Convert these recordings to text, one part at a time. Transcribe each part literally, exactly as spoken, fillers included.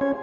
Потому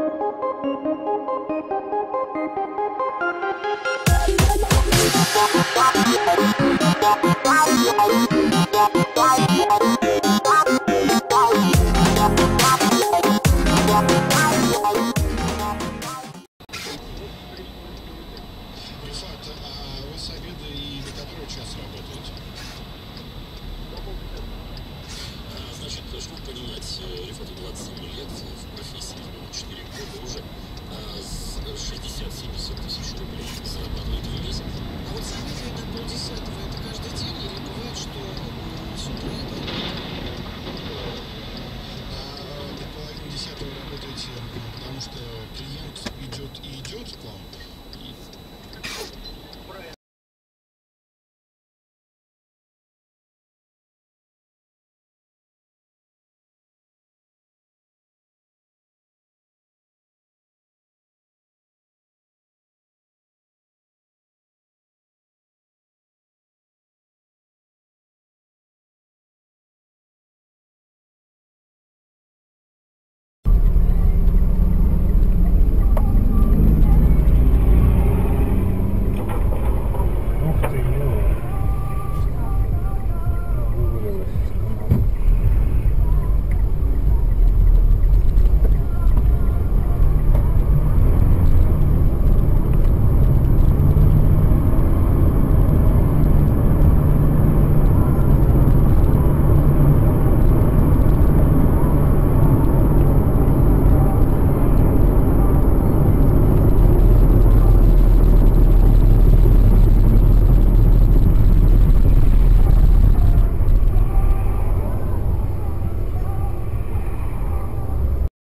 что клиент идет и идет к вам.